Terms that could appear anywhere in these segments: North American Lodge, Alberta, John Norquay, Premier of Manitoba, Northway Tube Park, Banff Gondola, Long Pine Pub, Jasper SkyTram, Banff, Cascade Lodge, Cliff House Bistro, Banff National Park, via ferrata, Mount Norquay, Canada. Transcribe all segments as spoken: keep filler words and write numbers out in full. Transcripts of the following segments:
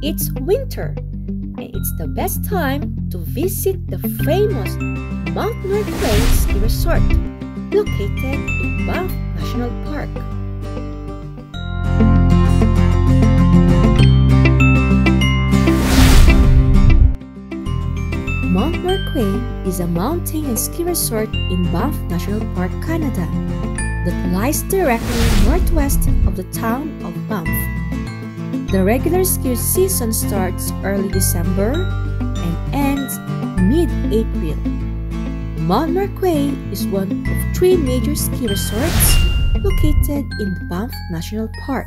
It's winter, and it's the best time to visit the famous Mount Norquay ski resort, located in Banff National Park. Mount Norquay is a mountain and ski resort in Banff National Park, Canada, that lies directly northwest of the town of Banff. The regular ski season starts early December and ends mid-April. Mount Norquay is one of three major ski resorts located in the Banff National Park.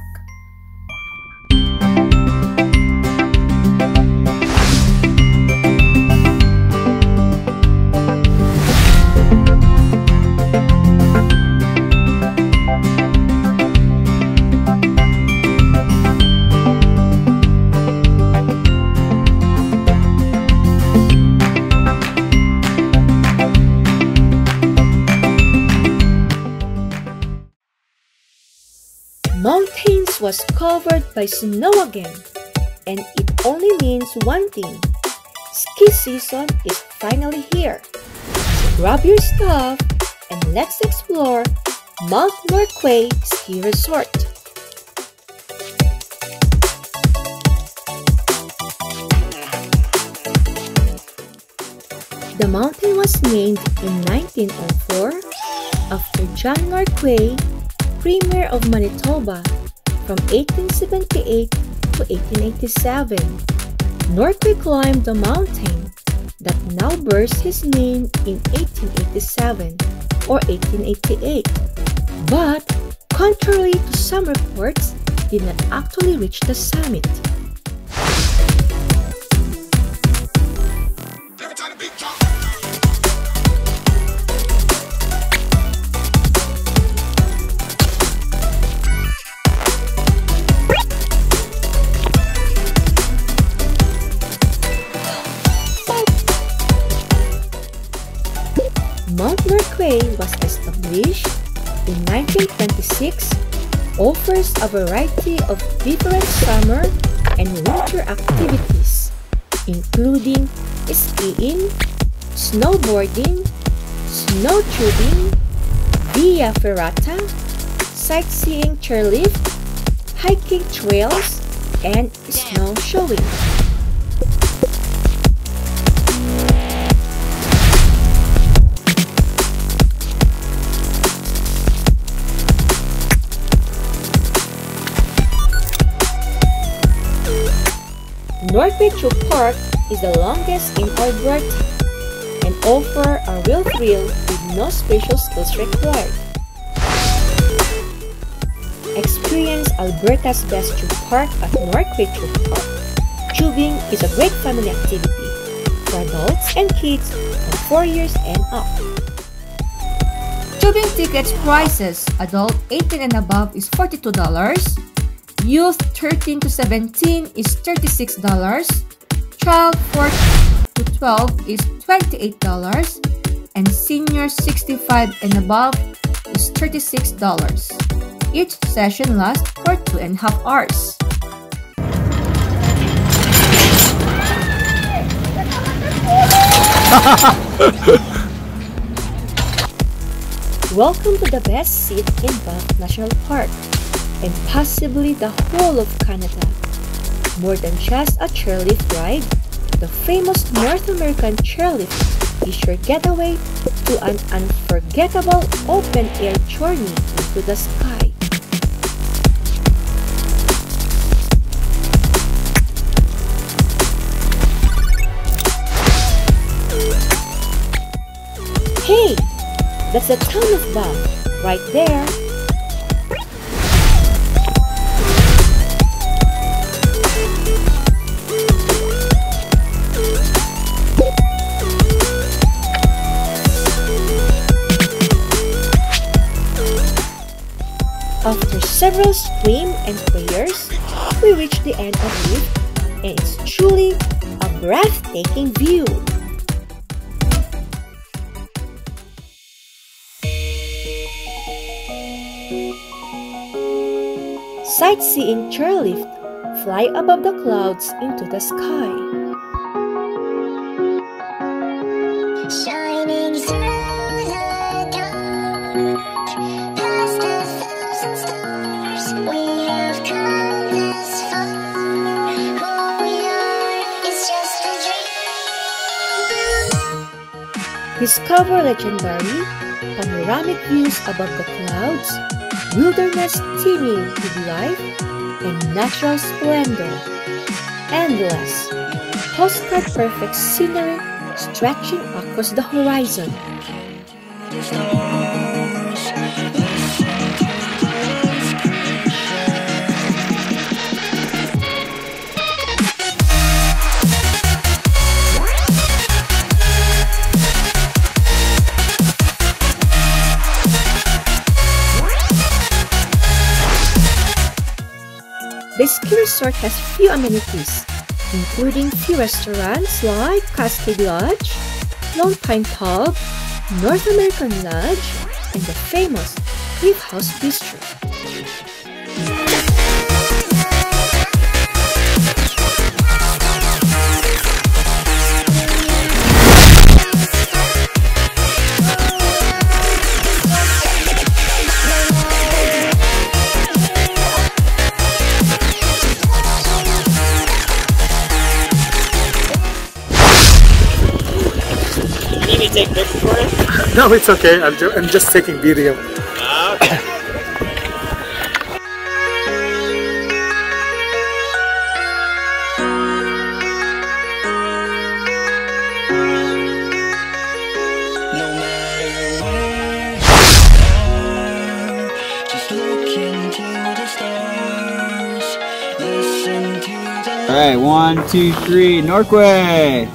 Mountains was covered by snow again, and it only means one thing: ski season is finally here. So grab your stuff and let's explore Mount Norquay Ski Resort. The mountain was named in nineteen oh four after John Norquay, Premier of Manitoba, from eighteen seventy-eight to eighteen eighty-seven. Norquay climbed the mountain that now bears his name in eighteen eighty-seven or eighteen eighty-eight, but contrary to some reports, did not actually reach the summit. Mount Norquay was established in nineteen twenty-six, offers a variety of different summer and winter activities, including skiing, snowboarding, snow tubing, via ferrata, sightseeing chairlift, hiking trails, and snowshoeing. Northway Tube Park is the longest in Alberta and offers a real thrill with no special skills required. Experience Alberta's best tube park at Northway Tube Park. Tubing is a great family activity for adults and kids from four years and up. Tubing tickets prices: adult eighteen and above is forty-two dollars. Youth thirteen to seventeen is thirty-six dollars, child fourteen to twelve is twenty-eight dollars, and senior sixty-five and above is thirty-six dollars. Each session lasts for two and a half hours. Welcome to the best seat in Banff National Park, and possibly the whole of Canada. More than just a chairlift ride, the famous North American chairlift is your getaway to an unforgettable open-air journey into the sky. Hey! That's the town of Banff, right there! several screams and prayers, we reach the end of it, and it's truly a breathtaking view. Sightseeing chairlift fly above the clouds into the sky. Shining through the dark, past a thousand stars, we have come this far. What we are is just a dream. Discover legendary panoramic views above the clouds, wilderness teeming with life and natural splendor, endless, postcard-perfect scenery stretching across the horizon. The ski resort has few amenities, including few restaurants like Cascade Lodge, Long Pine Pub, North American Lodge, and the famous Cliff House Bistro. Take pictures for it? No, it's okay. I'm, ju I'm just taking video. Ah, okay. No matter where you are, just look into the stars. Listen to the... All right, one, two, three, Norquay.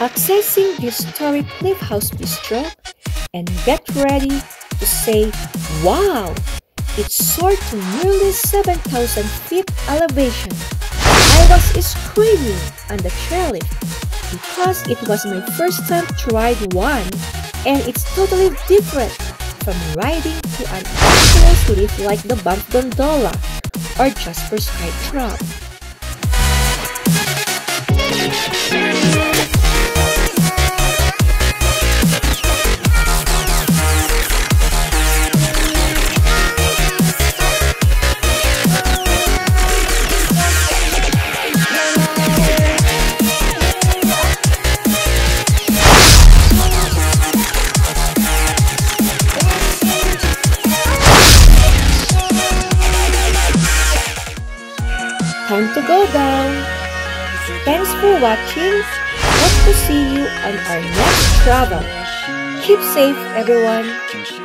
Accessing the historic Cliff House Bistro and get ready to say, wow! It soared to nearly seven thousand feet elevation. I was screaming on the chairlift because it was my first time to ride one, and it's totally different from riding to an actual lift like the Banff Gondola or Jasper SkyTram. Time to go down. Thanks for watching. Hope to see you on our next travel. Keep safe, everyone.